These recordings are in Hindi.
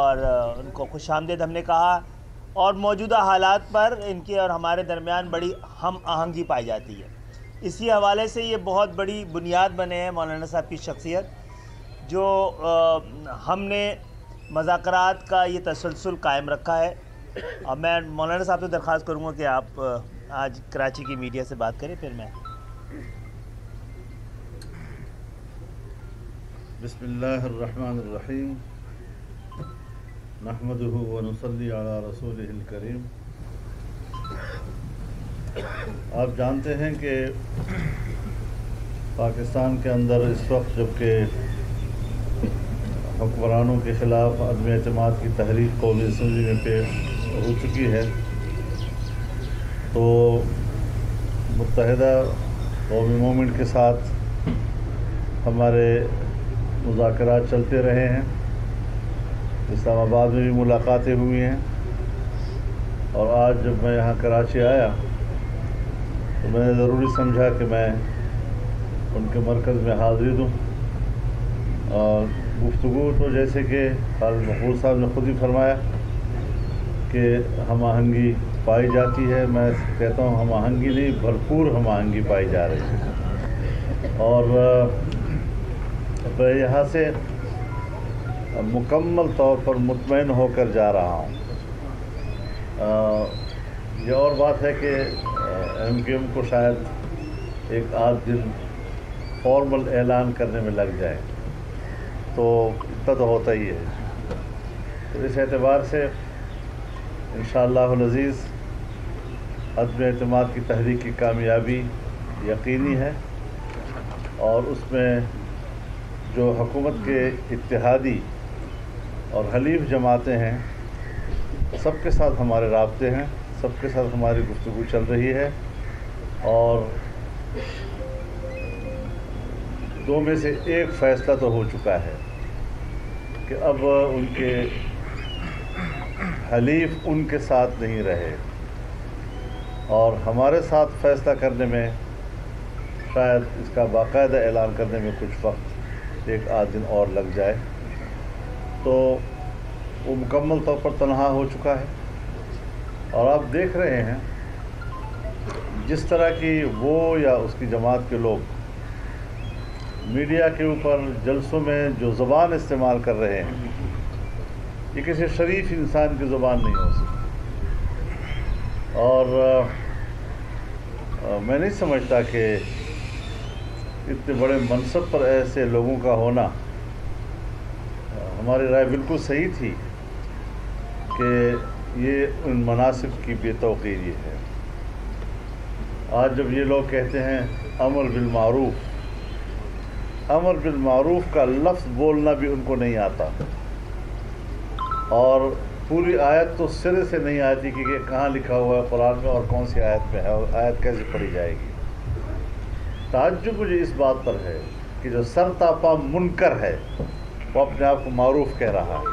और उनको खुश आमदीद हमने कहा और मौजूदा हालात पर इनके और हमारे दरमियान बड़ी हम आहंगी पाई जाती है। इसी हवाले से ये बहुत बड़ी बुनियाद बने हैं मौलाना साहब की शख्सियत, जो हमने मज़ाकरात का ये तसलसल कायम रखा है। और मैं मौलाना साहब से दरख्वास्त करूँगा कि आप आज कराची की मीडिया से बात करें। फिर मैं बिस्मिल्लाहिर्रहमानिर्रहीम नहमदुहु व नसल्ली अला रसूलिहिल करीम। आप जानते हैं कि पाकिस्तान के अंदर इस वक्त जबकि हुक्मरानों के ख़िलाफ़ अदम एतमाद की तहरीक कौमी असम्बली में पेश हो चुकी है, तो मुत्तहिदा कौमी मूवमेंट के साथ हमारे मुज़ाकरात चलते रहे हैं। इस्लामाबाद में भी मुलाकातें हुई हैं और आज जब मैं यहाँ कराची आया तो मैंने ज़रूरी समझा कि मैं उनके मरकज़ में हाज़िर दूँ। और गुफ्तगू तो जैसे कि खालिद मक़बूल साहब ने ख़ुद ही फरमाया कि हम आहंगी पाई जाती है, मैं कहता हूँ हम आहंगी नहीं, भरपूर हम आहंगी पाई जा रही है। और मैं यहाँ से मुकम्मल तौर पर मुतमईन होकर जा रहा हूँ। यह और बात है कि MQM को शायद एक आध दिन फॉर्मल ऐलान करने में लग जाए, तो इतना तो होता ही है। तो इस एतबार से इंशाअल्लाहुल अज़ीज़ अदम एतमाद की तहरीक की कामयाबी यकीनी है। और उसमें जो हुकूमत के इत्तेहादी और हलीफ जमातें हैं, सबके साथ हमारे राब्ते हैं, सबके साथ हमारी गुफ्तगू चल रही है। और दो में से एक फ़ैसला तो हो चुका है कि अब उनके हलीफ उनके साथ नहीं रहे, और हमारे साथ फ़ैसला करने में शायद इसका बाकायदा ऐलान करने में कुछ वक्त एक आध दिन और लग जाए। तो वो मुकम्मल तौर पर तनहा हो चुका है। और आप देख रहे हैं जिस तरह की वो या उसकी जमात के लोग मीडिया के ऊपर जलसों में जो ज़बान इस्तेमाल कर रहे हैं, ये किसी शरीफ इंसान की ज़बान नहीं हो सकती। और मैं नहीं समझता कि इतने बड़े मनसब पर ऐसे लोगों का होना, हमारी राय बिल्कुल सही थी कि ये उन मनासिब की बेतौकीरी है। आज जब ये लोग कहते हैं अमर बिल मारूफ का लफ्ज़ बोलना भी उनको नहीं आता, और पूरी आयत तो सिरे से नहीं आती कि ये कहाँ लिखा हुआ है कुरान में और कौन सी आयत में है और आयत कैसे पढ़ी जाएगी। ताज्जुब मुझे इस बात पर है कि जो सरतापा मुनकर है वो अपने आप को मारूफ कह रहा है,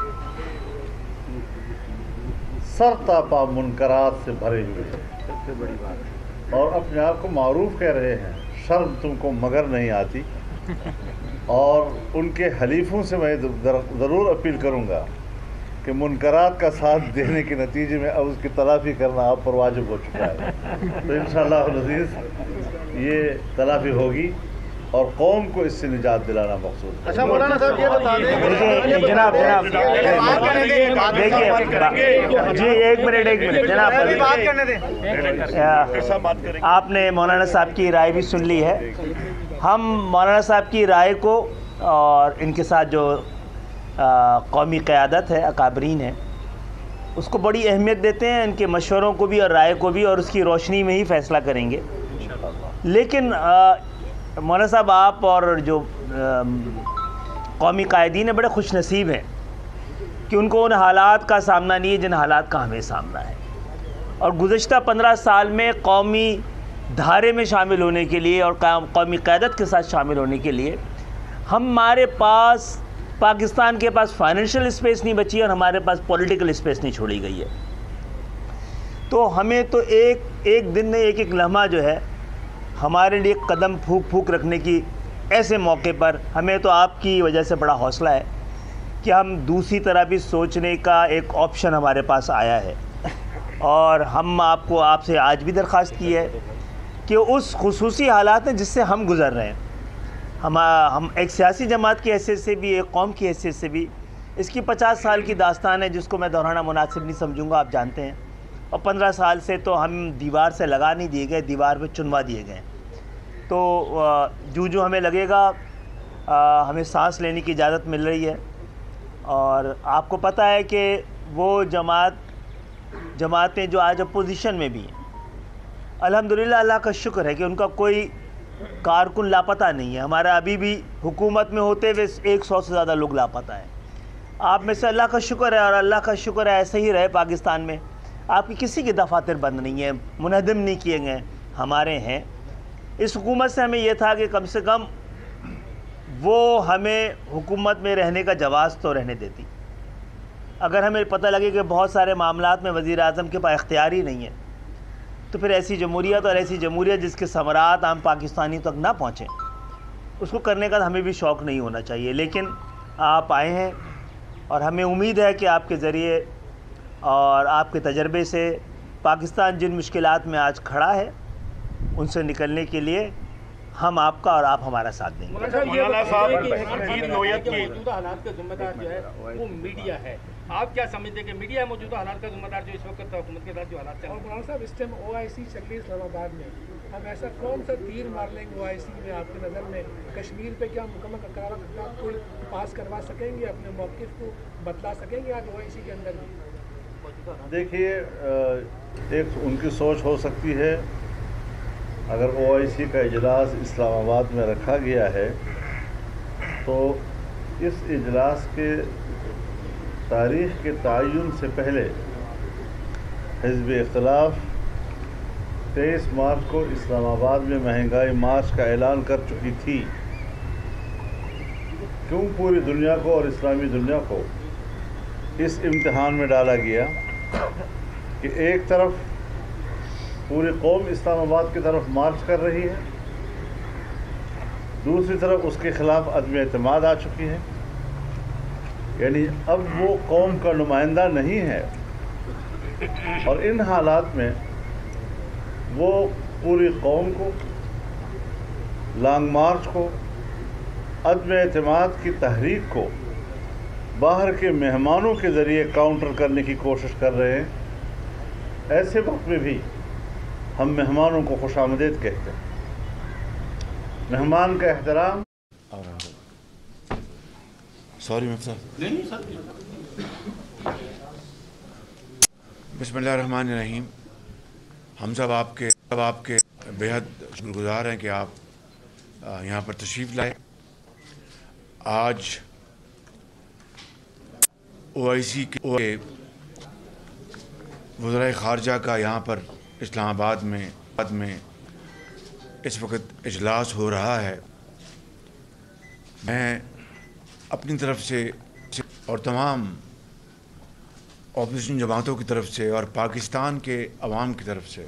सरतापा मुनकरात से भरे हुए हैं, सबसे बड़ी बात है, और अपने आप को मारूफ कह रहे हैं। शर्म तुमको मगर नहीं आती। और उनके हलीफों से मैं ज़रूर अपील करूँगा कि मुनकरात का साथ देने के नतीजे में अब उसकी तलाफी करना आप पर वाजिब हो चुका है। तो इंशाअल्लाह अज़ीज़ ये तलाफी होगी और कौम को इससे निजात दिलाना मकसूद। अच्छा मौलाना साहब ये बता दें जनाब देखिए जी एक मिनट जनाब आपने मौलाना साहब की राय भी सुन ली है। हम मौलाना साहब की राय को और इनके साथ जो कौमी क़यादत है, अकाबरीन है, उसको बड़ी अहमियत देते हैं, इनके मशवरों को भी और राय को भी, और उसकी रोशनी में ही फ़ैसला करेंगे। लेकिन मौलाना साहब आप और जो कौमी कायदीन है बड़े खुश नसीब हैं कि उनको उन हालात का सामना नहीं है जिन हालात का हमें सामना है। और गुज़श्ता 15 साल में कौमी धारे में शामिल होने के लिए और कौमी क़यादत के साथ शामिल होने के लिए हमारे पास, पाकिस्तान के पास फाइनेंशियल स्पेस नहीं बची और हमारे पास पॉलिटिकल स्पेस नहीं छोड़ी गई है। तो हमें तो एक दिन में एक लम्हा जो है हमारे लिए कदम फूक रखने की, ऐसे मौके पर हमें तो आपकी वजह से बड़ा हौसला है कि हम दूसरी तरह भी सोचने का एक ऑप्शन हमारे पास आया है। और हम आपको आपसे आज भी दरख्वास्त की है कि उस खुसूसी हालात हैं जिससे हम गुज़र रहे हैं, हम एक सियासी जमात की हैसियत से भी, एक कौम की हैसियत से भी, इसकी 50 साल की दास्तान है जिसको मैं दोहराना मुनासिब नहीं समझूंगा, आप जानते हैं। और 15 साल से तो हम दीवार से लगा नहीं दिए गए, दीवार में चुनवा दिए गए। तो जो जो हमें लगेगा हमें सांस लेने की इजाज़त मिल रही है। और आपको पता है कि वो जमातें जो आज अपोजिशन में भी हैं, अल्हम्दुलिल्लाह अल्लाह का शुक्र है कि उनका कोई कारकुन लापता नहीं है। हमारा अभी भी हुकूमत में होते हुए 100 से ज़्यादा लोग लापता हैं। आप में से अल्लाह का शुक्र है, और अल्लाह का शुक्र है ऐसे ही रहे पाकिस्तान में। आपकी किसी की दफातर बंद नहीं है, मुनहदम नहीं किए गए, हमारे हैं। इस हुकूमत से हमें यह था कि कम से कम वो हमें हुकूमत में रहने का जवाज़ तो रहने देती। अगर हमें पता लगे कि बहुत सारे मामलात में वज़ीर आज़म के पास इख्तियार ही नहीं है, तो फिर ऐसी जमहूरियत और ऐसी जमहूरियत जिसके समरात आम पाकिस्तानी तक ना पहुँचें, उसको करने का हमें भी शौक़ नहीं होना चाहिए। लेकिन आप आए हैं और हमें उम्मीद है कि आपके ज़रिए और आपके तजर्बे से पाकिस्तान जिन मुश्किलात में आज खड़ा है उनसे निकलने के लिए हम आपका और आप हमारा साथ देंगे। मौलाना साहब की नोयत की मौजूदा हालात का जिम्मेदार जो है वो मीडिया है, आप क्या समझते हैं कि मीडिया मौजूदा हालात का जिम्मेदार जो इस वक्त हुकूमत के साथ जो हालात चल रहे हैं? और मौलाना साहब इस टाइम OIC चल रही है इस्लामाबाद में, हम ऐसा कौन सा तीर मार लेंगे OIC में? आपकी नज़र में कश्मीर पर क्या मुकम्मल करार कोई पास करवा सकेंगे, अपने मौक़िफ़ को बतला सकेंगे आज OIC के अंदर? देखिए, एक उनकी सोच हो सकती है। अगर OIC का इजलास इस्लामाबाद में रखा गया है तो इस इजलास के तारीख़ के तयन से पहले हिज़्ब इख्तिलाफ 23 मार्च को इस्लामाबाद में महंगाई मार्च का ऐलान कर चुकी थी। क्यों पूरी दुनिया को और इस्लामी दुनिया को इस इम्तहान में डाला गया कि एक तरफ पूरी कौम इस्लामाबाद की तरफ मार्च कर रही है, दूसरी तरफ उसके ख़िलाफ़ अदम एतमाद आ चुकी है। यानी अब वो कौम का नुमाइंदा नहीं है, और इन हालात में वो पूरी कौम को लॉन्ग मार्च को, अदम एतमाद की तहरीक को बाहर के मेहमानों के ज़रिए काउंटर करने की कोशिश कर रहे हैं। ऐसे वक्त में भी हम मेहमानों को खुशामदीद कहते हैं, मेहमान का एहतराम। सॉरी बिस्मिल्लाहिर्रहमानिर्रहीम। हम सब आपके बेहद शुक्रगुज़ार हैं कि आप यहाँ पर तशरीफ़ लाए। आज OIC के वज़ीर ख़ारजा का यहाँ पर इस्लामाबाद में इस वक्त इजलास हो रहा है। मैं अपनी तरफ से और तमाम ऑपोजिशन जमातों की तरफ से और पाकिस्तान के अवाम की तरफ से